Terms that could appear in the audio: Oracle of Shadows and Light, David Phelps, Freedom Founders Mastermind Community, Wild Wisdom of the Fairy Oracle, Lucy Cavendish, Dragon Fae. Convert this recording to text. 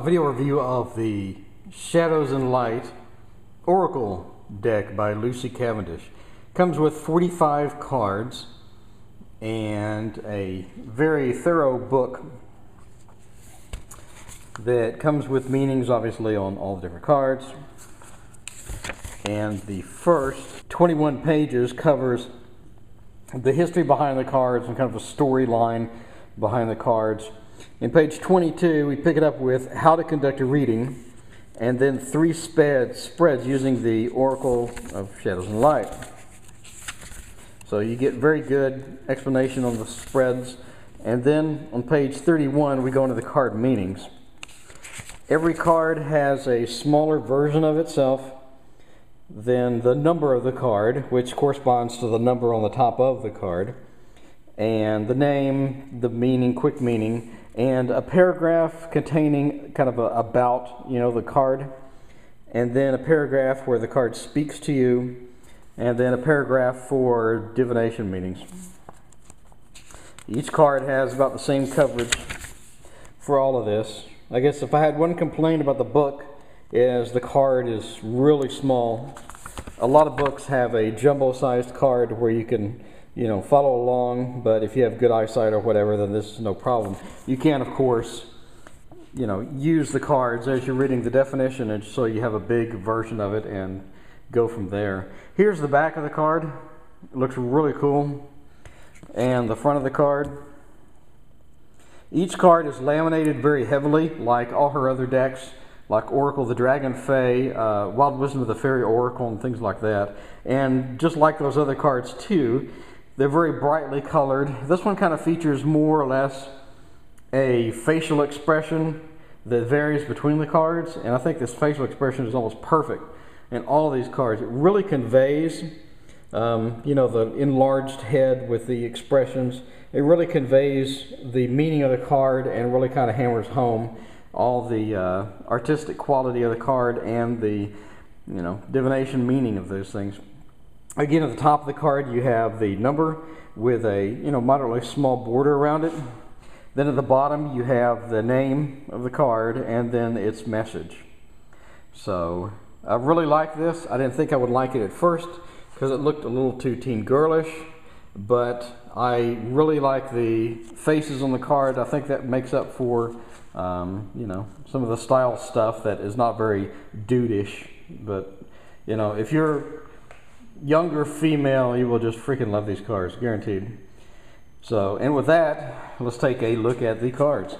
video review of the Shadows and Light Oracle deck by Lucy Cavendish. Comes with 45 cards and a very thorough book that comes with meanings, obviously, on all the different cards. And the first 21 pages covers the history behind the cards and kind of a storyline behind the cards. In page 22, we pick it up with how to conduct a reading, and then three spreads using the Oracle of Shadows and Light. So you get very good explanation on the spreads. And then on page 31, we go into the card meanings. Every card has a smaller version of itself than the number of the card, which corresponds to the number on the top of the card, and the name, the meaning, quick meaning, and a paragraph containing kind of a about, you know, the card, and then a paragraph where the card speaks to you, and then a paragraph for divination meanings. Each card has about the same coverage for all of this. I guess if I had one complaint about the book, is the card is really small. A lot of books have a jumbo-sized card where you can, you know, follow along, but if you have good eyesight or whatever, then this is no problem. You can, of course, you know, use the cards as you're reading the definition, and so you have a big version of it and go from there. Here's the back of the card. It looks really cool. And the front of the card. Each card is laminated very heavily, like all her other decks, like Oracle, the Dragon Fae, Wild Wisdom of the Fairy Oracle, and things like that. And just like those other cards too, they're very brightly colored. This one kind of features more or less a facial expression that varies between the cards, and I think this facial expression is almost perfect in all these cards. It really conveys, you know, the enlarged head with the expressions. It really conveys the meaning of the card and really kind of hammers home all the artistic quality of the card and the, you know, divination meaning of those things. Again, at the top of the card you have the number with a, you know, moderately small border around it. Then at the bottom you have the name of the card and then its message. So I really like this. I didn't think I would like it at first because it looked a little too teen girlish, but I really like the faces on the card. I think that makes up for, you know, some of the style stuff that is not very dude-ish. But, you know, if you're younger female, you will just freaking love these cards, guaranteed. So, and with that, let's take a look at the cards.